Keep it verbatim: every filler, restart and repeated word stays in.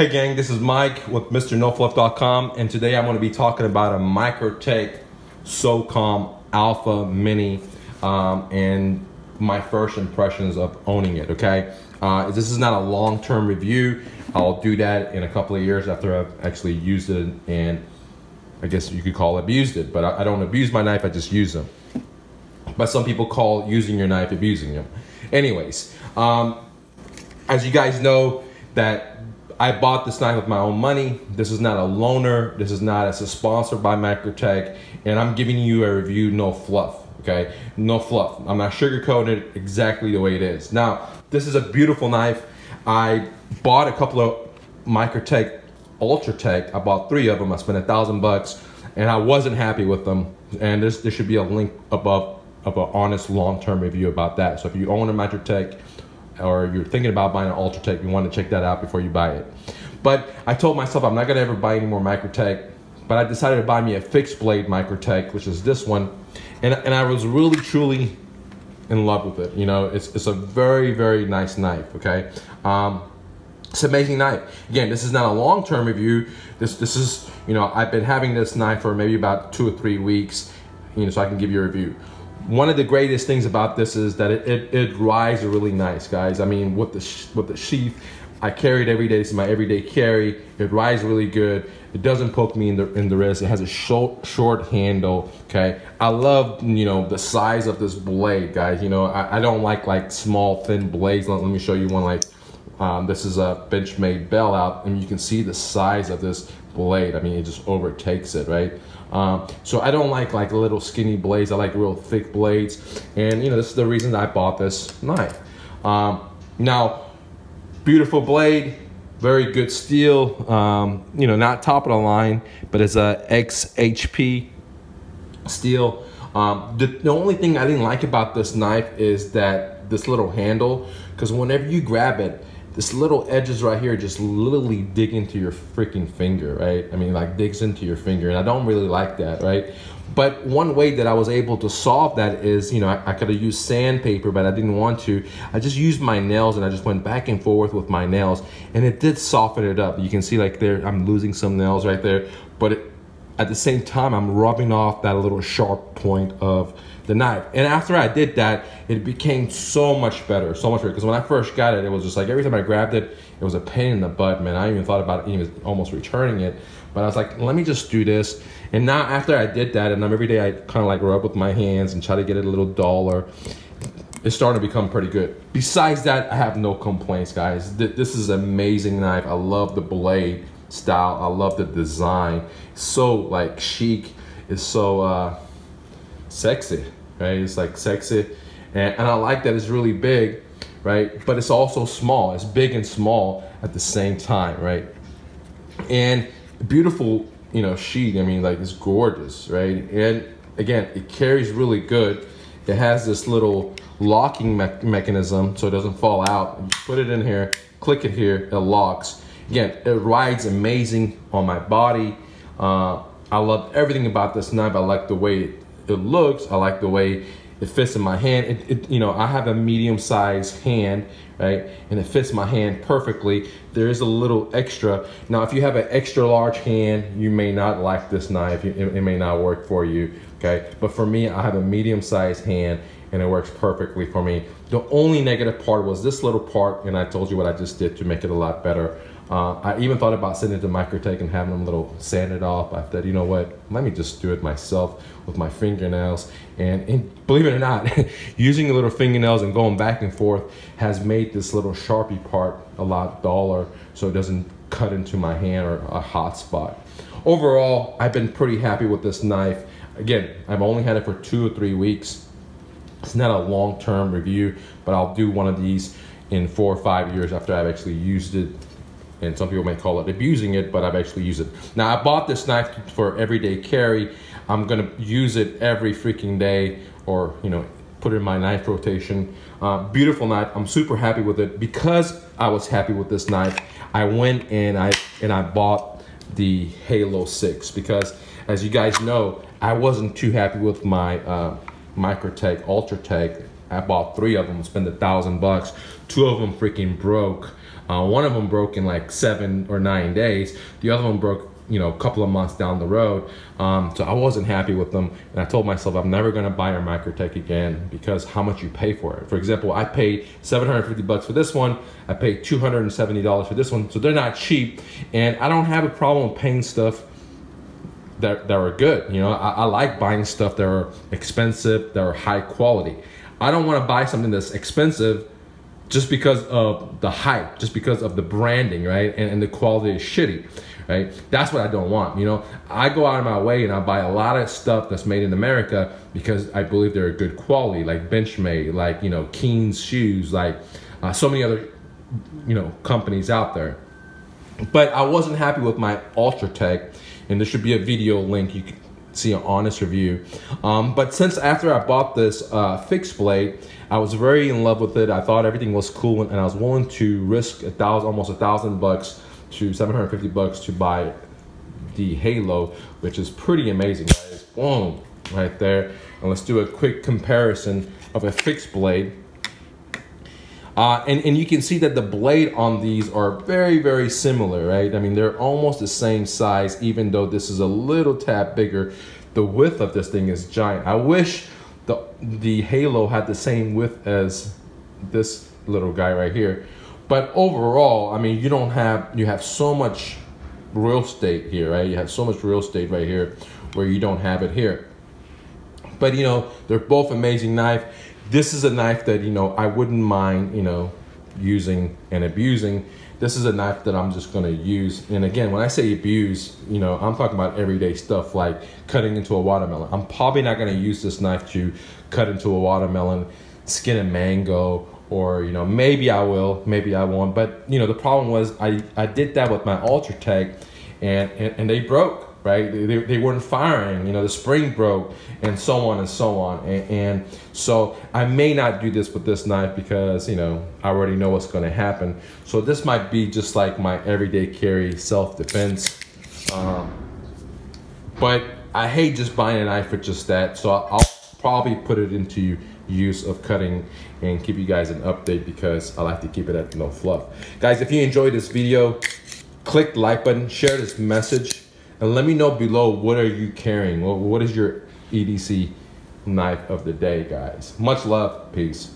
Hey gang, this is Mike with Mister No Fluff dot com, and today I'm going to be talking about a Microtech Socom Alpha Mini um, and my first impressions of owning it, okay? Uh, this is not a long-term review. I'll do that in a couple of years after I've actually used it, and I guess you could call it abused it, but I, I don't abuse my knife, I just use them. But some people call using your knife abusing them. Anyways, um, as you guys know, that I bought this knife with my own money. This is not a loaner. This is not, it's a sponsored by Microtech, and I'm giving you a review, no fluff, okay? No fluff. I'm not sugarcoating it, exactly the way it is. Now, this is a beautiful knife. I bought a couple of Microtech UltraTech. I bought three of them. I spent a thousand bucks, and I wasn't happy with them. And this, there should be a link above of an honest long-term review about that. So if you own a Microtech, or you're thinking about buying an UltraTech, you want to check that out before you buy it. But I told myself I'm not going to ever buy any more Microtech, but I decided to buy me a fixed blade Microtech, which is this one, and, and I was really truly in love with it. You know, it's, it's a very, very nice knife, okay? Um, it's an amazing knife. Again, this is not a long-term review. This, this is, you know, I've been having this knife for maybe about two or three weeks, you know, so I can give you a review. One of the greatest things about this is that it, it, it rides really nice, guys. I mean, with the, sh with the sheath, I carry it every day. This is my everyday carry. It rides really good. It doesn't poke me in the, in the wrist. It has a short, short handle, okay? I love, you know, the size of this blade, guys. You know, I, I don't like, like, small, thin blades. Let, let me show you one, like, um, this is a Benchmade Bailout, and you can see the size of this blade. I mean, it just overtakes it, right? Um, so I don't like like little skinny blades. I like real thick blades, and you know, this is the reason I bought this knife. Um, now, beautiful blade, very good steel. Um, you know, not top of the line, but it's a X H P steel. Um, the, the only thing I didn't like about this knife is that this little handle, because whenever you grab it, this little edges right here just literally dig into your freaking finger, right? I mean, like, digs into your finger, and I don't really like that, right? But one way that I was able to solve that is, you know, I, I could have used sandpaper, but I didn't want to. I just used my nails, and I just went back and forth with my nails, and it did soften it up. You can see, like, there, I'm losing some nails right there, but it, at the same time, I'm rubbing off that little sharp point of the knife. And after I did that, it became so much better, so much better. Because when I first got it, it was just like, every time I grabbed it, it was a pain in the butt, man. I even thought about even almost returning it. But I was like, let me just do this. And now after I did that, and every day I kind of like rub with my hands and try to get it a little duller, it's starting to become pretty good. Besides that, I have no complaints, guys. This is an amazing knife. I love the blade style. I love the design. It's so like chic. It's so uh, sexy, right? It's like sexy, and, and I like that it's really big, right? But it's also small. It's big and small at the same time, right? And beautiful, you know, sheath. I mean, like, it's gorgeous, right? And again, it carries really good. It has this little locking me mechanism, so it doesn't fall out. You put it in here, click it here, it locks. Again, it rides amazing on my body. Uh, I love everything about this knife. I like the way it, it looks. I like the way it fits in my hand. It, it, you know, I have a medium-sized hand, right? And it fits my hand perfectly. There is a little extra. Now, if you have an extra large hand, you may not like this knife. It, it may not work for you, okay? But for me, I have a medium-sized hand, and it works perfectly for me. The only negative part was this little part, and I told you what I just did to make it a lot better. Uh, I even thought about sending it to Microtech and having them little sand it off. I said, you know what, let me just do it myself with my fingernails. And, and believe it or not, using the little fingernails and going back and forth has made this little Sharpie part a lot duller, so it doesn't cut into my hand or a hot spot. Overall, I've been pretty happy with this knife. Again, I've only had it for two or three weeks. It's not a long-term review, but I'll do one of these in four or five years after I've actually used it. And some people may call it abusing it, but I've actually used it. Now, I bought this knife for everyday carry. I'm gonna use it every freaking day, or, you know, put it in my knife rotation. Uh, beautiful knife. I'm super happy with it. Because I was happy with this knife, I went and I, and I bought the Halo six, because as you guys know, I wasn't too happy with my uh, Microtech UltraTech. I bought three of them, spent a thousand bucks. Two of them freaking broke. Uh, one of them broke in like seven or nine days. The other one broke, you know, a couple of months down the road. Um, so I wasn't happy with them. And I told myself, I'm never gonna buy a Microtech again because how much you pay for it. For example, I paid seven hundred fifty bucks for this one. I paid two hundred seventy dollars for this one. So they're not cheap. And I don't have a problem with paying stuff that, that are good. You know, I, I like buying stuff that are expensive, that are high quality. I don't wanna buy something that's expensive just because of the hype, just because of the branding, right? And, and the quality is shitty, right? That's what I don't want, you know? I go out of my way and I buy a lot of stuff that's made in America because I believe they're good quality, like Benchmade, like, you know, Keen's Shoes, like uh, so many other, you know, companies out there. But I wasn't happy with my UltraTech, and there should be a video link you can see an honest review. Um, but since after I bought this uh, fixed blade, I was very in love with it. I thought everything was cool, and I was willing to risk a thousand, almost a thousand bucks to seven hundred fifty bucks to buy the Halo, which is pretty amazing, guys. Boom, right there. And let's do a quick comparison of a fixed blade. Uh, and, and you can see that the blade on these are very, very similar, right? I mean, they're almost the same size, even though this is a little tad bigger. The width of this thing is giant. I wish the, the Halo had the same width as this little guy right here. But overall, I mean, you don't have, you have so much real estate here, right? You have so much real estate right here where you don't have it here. But, you know, they're both amazing knives. This is a knife that, you know, I wouldn't mind, you know, using and abusing. This is a knife that I'm just gonna use. And again, when I say abuse, you know, I'm talking about everyday stuff like cutting into a watermelon. I'm probably not gonna use this knife to cut into a watermelon, skin a mango, or, you know, maybe I will, maybe I won't. But, you know, the problem was I, I did that with my UltraTech and, and, and they broke, right? They, they weren't firing, you know, the spring broke and so on and so on. And, and so I may not do this with this knife because, you know, I already know what's going to happen. So this might be just like my everyday carry self-defense. Um, but I hate just buying a knife for just that. So I'll probably put it into use of cutting and keep you guys an update because I like to keep it at no fluff. Guys, if you enjoyed this video, click the like button, share this message. And let me know below, what are you carrying? What is your E D C knife of the day, guys? Much love, peace.